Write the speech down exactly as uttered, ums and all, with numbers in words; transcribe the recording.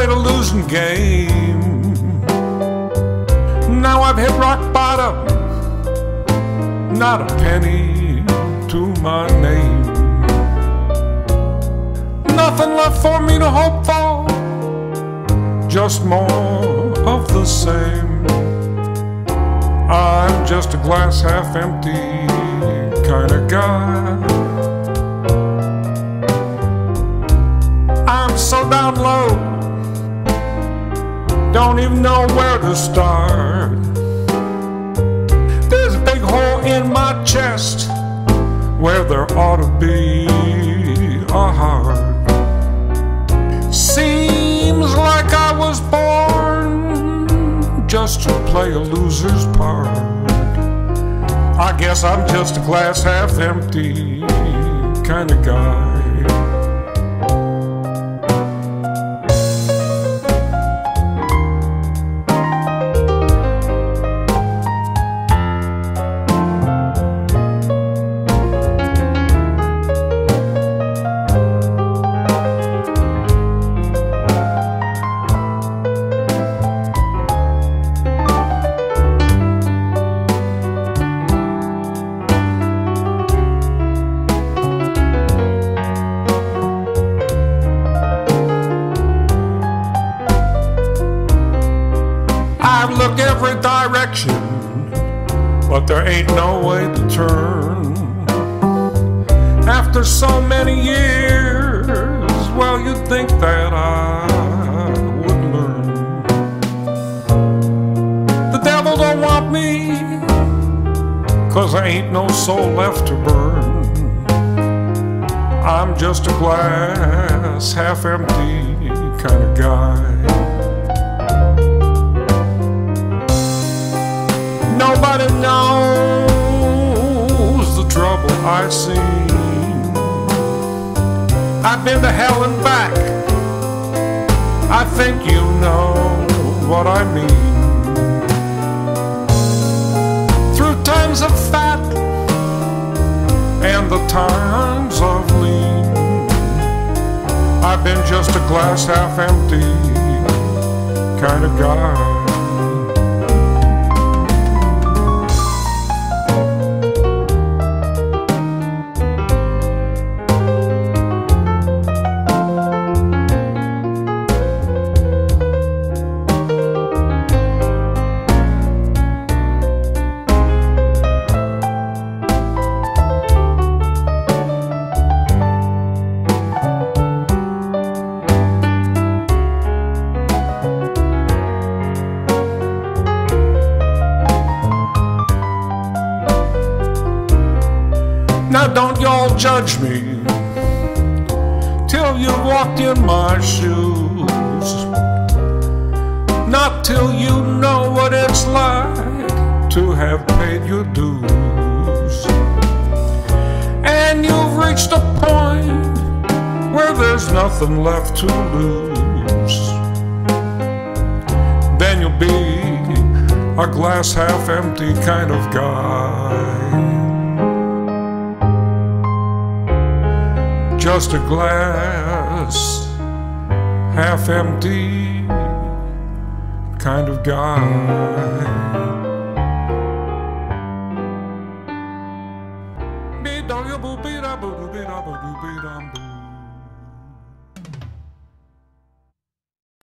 played a losing game. Now I've hit rock bottom, not a penny to my name. Nothing left for me to hope for, just more of the same. I'm just a glass half empty kind of guy. I'm so down low, don't even know where to start. There's a big hole in my chest where there ought to be a heart. Seems like I was born just to play a loser's part. I guess I'm just a glass half empty kind of guy. I've looked every direction, but there ain't no way to turn. After so many years, well, you'd think that I would learn. The devil don't want me, 'cause there ain't no soul left to burn. I'm just a glass half empty kind of guy. Nobody knows the trouble I've seen. I've been to hell and back, I think you know what I mean. Through times of fat and the times of lean, I've been just a glass half empty kind of guy. Now don't y'all judge me till you walked in my shoes, not till you know what it's like to have paid your dues. And you've reached a point where there's nothing left to lose. Then you'll be a glass half empty kind of guy. Just a glass half empty kind of guy.